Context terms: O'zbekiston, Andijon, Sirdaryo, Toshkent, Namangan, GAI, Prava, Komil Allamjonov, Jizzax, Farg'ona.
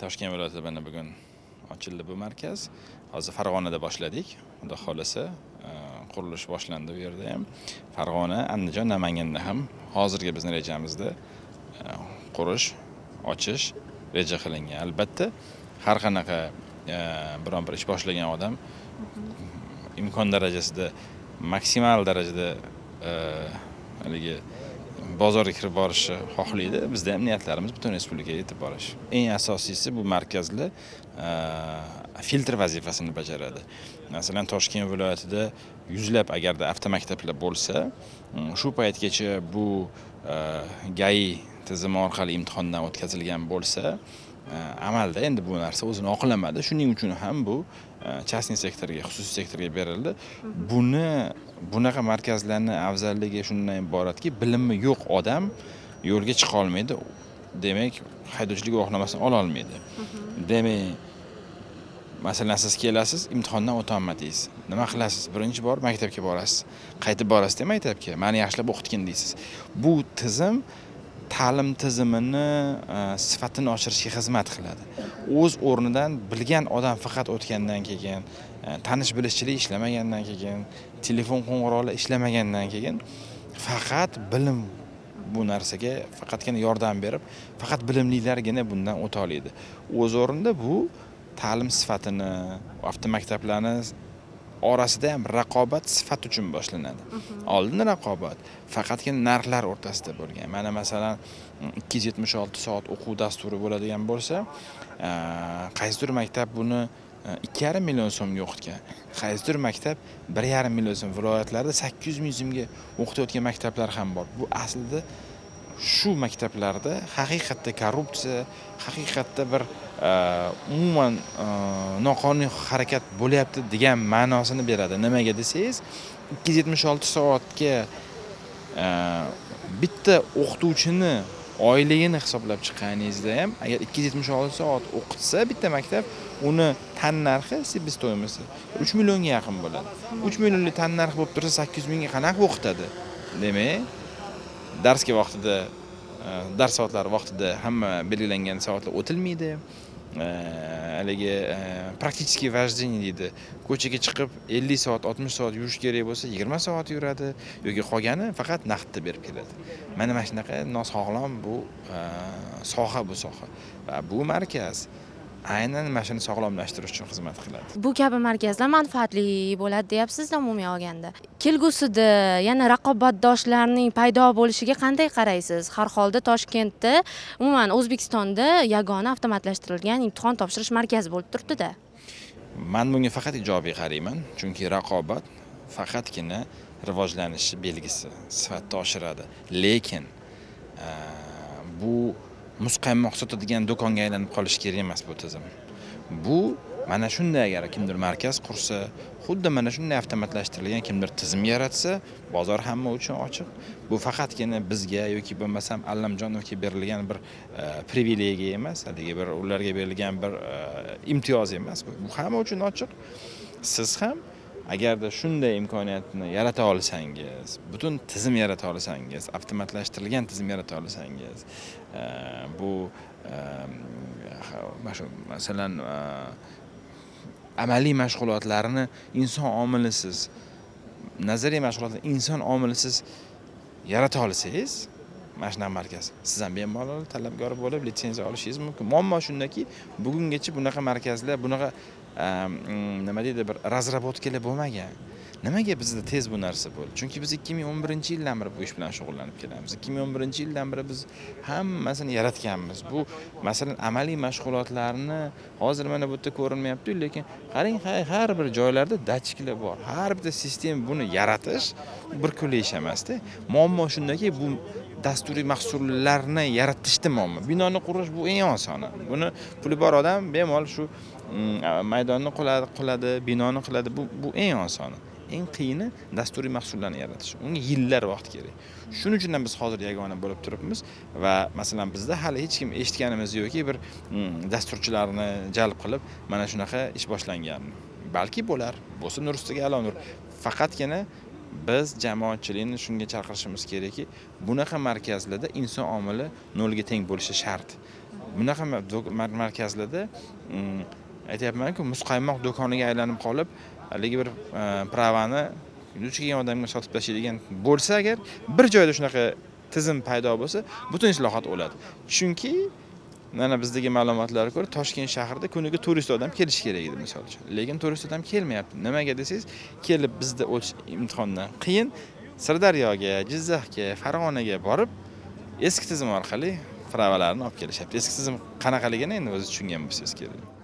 Toshkent viloyatida mana bugun ochildi bu markaz. Hozir Farg'onada boshladik. Xudo xolasa qurilish boshlandi bu yerda ham. Farg'ona, Andijon, Namanganda ham hozirgi bizning rejamizda qurish, ochish reja qilingan. Albatta, har qanaqa biron bir ish boshlagan odam imkon darajasida maksimal darajada haligi bozorga kirib borishni xohlaydi. Bizda ham niyatlarimiz butun respublikaga yetib borish. Eng asosiysi bu markazlar filtr vazifasini bajaradi. Masalan, Toshkent viloyatida yuzlab agarda avtomaktablar bo'lsa, shu paytgacha bu GAI tizimi orqali imtihondan o'tkazilgan bo'lsa, amalda endi bu narsa o'zini oqlamadi. Shuning uchun ham bu частный sektorga, xususiy sektorga berildi. Bunaqa markazlarni afzalligi shundan iboratki, bilimi yo'q odam yo'lga chiqa olmaydi. Demak, haydovchilik guvohnomasini ola olmaydi. Demak, masalan, siz kelasiz, imtihondan o'tolmadingiz. Nima qilasiz? Birinchi bor maktabga borasiz. Qaytib borasiz, maktabga. Meni yaxshilab o'qitgin deysiz. Bu tizim ta'lim tizimini sifatini oshirishga xizmat qiladi. O'z o'rnidan bilgan odam faqat o'tgandan keyin, tanish bilishchilik ishlamagandan keyin, telefon qo'ng'iroqlar ishlamagandan keyin faqat bilim bu narsaga faqatgina yordam berib, faqat bilimlilargina bundan o'ta oladi. O'z o'rnida bu ta'lim sifatini, avtomaktablarni orasida ham raqobat sifat uchun boshlanadi. Oldin raqobat faqatgina narxlar o'rtasida bo'lgan. Mana masalan 276 soat o'quv dasturi bo'ladigan bo'lsa, qaysidir maktab buni 2,5 million so'mga o'qitgan. Qaysidir maktab 1,5 million so'm, viloyatlarda 800 ming so'mga o'qitayotgan maktablar ham bor. Bu aslida shu maktablarda haqiqatda korrupsiya, haqiqatda bir umuman noqonuniy harakat bo'lyapti degan ma'nosini beradi. Nimaga desangiz, 276 soatga bitta o'qituvchini oyligini hisoblab chiqqaningizda ham, agar 276 soat o'qitsa bitta maktab, uni tannarxi себестоимость 3 millionga yaqin bo'ladi. 3 millionlik tannarx bo'lib tursa 800 mingga qanaqa o'qitadi? Demak, darsga vaqtida, dars soatlari vaqtida hamma belgilangan soatlar o'tilmaydi. Haligi praktikiy vajdeni deydi. Ko'chaga chiqib 50 soat, 60 soat yurish kerak bo'lsa, 20 soat yuradi yoki qolgani faqat naqdda berib keladi. Mana shunaqa nosog'lom bu soha bu soha. Va bu markaz aynan mana shuni sog'lomlashtirish uchun xizmat qiladi. Bu kabi markazlar manfaatli bo'ladi deyapsiz, umuman olganda. Kelgusida yana raqobatdoshlarning paydo bo'lishiga qanday qaraysiz? Har holda Toshkentda, umuman O'zbekistonda yagona avtomatlashtirilgan imtihon topshirish markazi bo'lib turibdi-da. Men bunga faqat ijobiy qarayman, chunki raqobat faqatgina rivojlanish belgisi, sifatni oshiradi. Lekin bu muzqaymoq sotadigan do'konga aylanib qolish kerak emas bu tizim. Bu mana shunday agar kimdir markaz qursa, xuddi mana shunday avtomatlashtirilgan kimdir tizim yaratsa, bozor hamma uchun ochiq. Bu faqatgina bizga yoki bo'lmasam Allamjonovga berilgan bir privilegiya emas, haligi bir ularga berilgan bir imtiyoz emas. Bu hamma uchun ochiq. Siz ham agarda shunday imkoniyatni yarata olsangiz, butun tizim yarata olsangiz, avtomatlashtirilgan tizim yarata olsangiz, bu masalan amaliy mashg'ulotlarni inson omilisiz, nazariy mashg'ulotlarni inson omilisiz yarata olsangiz, mana shunday markaz siz ham bemalol talabgor bo'lib litsenziya olishingiz mumkin. Muammo shundaki, bugungacha bunaqa markazlar, bunaqa nima deydi, bir razrabotkali bo'lmagan. Nimaga bizda tez bu narsa bo'ldi? Chunki biz 2011-yildan beri bu ish bilan shug'ullanib kelamiz. 2011-yildan beri biz hammasini yaratganmiz. Bu masalan amaliy mashg'ulotlarni hozir mana bu yerda ko'rinmayapti, lekin qarang, har bir joylarda datchiklar bor. Har bir sistema buni yaratish bir kunlik ish emas-da. Muammo shundaki, bu dasturiy mahsulotlarni yaratishdi muammo. Binoni qurish bu eng osoni. Buni puli bor odam bemalol shu maydonni qiladi, binoni qiladi. Bu eng osoni. Eng qiyini dasturiy mahsulotlarni yaratish. Unga yillar vaqt kerak. Shuning uchun ham biz hozir yagona bo'lib turibmiz va masalan bizda hali hech kim eshitganimiz yo'qki, bir dasturchilarni jalb qilib mana shunaqa ish boshlangan. Balki bo'lar. Bo'lsa nur ustiga alo nur. Faqatgina biz jamoatchilikni shunga chaqirishimiz kerakki, bunaqa markazlarda inson omili 0 ga teng bo'lishi shart. bunaqa markazlarda aytayapman-ku, muzqaymoq do'koniga aylanib qolib, haligi bir pravani duch kelgan odamga sotib tashlaydigan bo'lsa, agar bir joyda shunaqa tizim paydo bo'lsa, butun islohot o'ladi. Chunki mana bizdagi ma'lumotlarga ko'ra Toshkent shahrida kuniga turist odam kelish kerak edi misol uchun. Lekin turist odam kelmayapti. Nimaga desangiz, kelib bizda o'tish imtihondan qiyin Sirdaryoga, Jizzaxga, Farg'onaga borib eski tizim orqali pravalarni olib kelishyapti. Eski tizim qanaqaligini endi o'zingiz tushungan bo'lsangiz kerak.